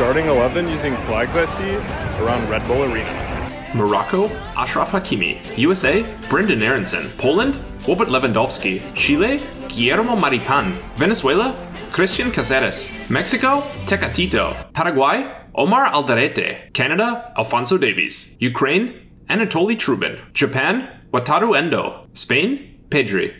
starting 11 using flags I see around Red Bull Arena. Morocco, Achraf Hakimi. USA, Brenden Aaronson. Poland, Robert Lewandowski. Chile, Guillermo Maripán. Venezuela, Cristian Cásseres. Mexico, Tecatito. Paraguay, Omar Alderete. Canada, Alphonso Davies. Ukraine, Anatoliy Trubin. Japan, Wataru Endo. Spain, Pedri.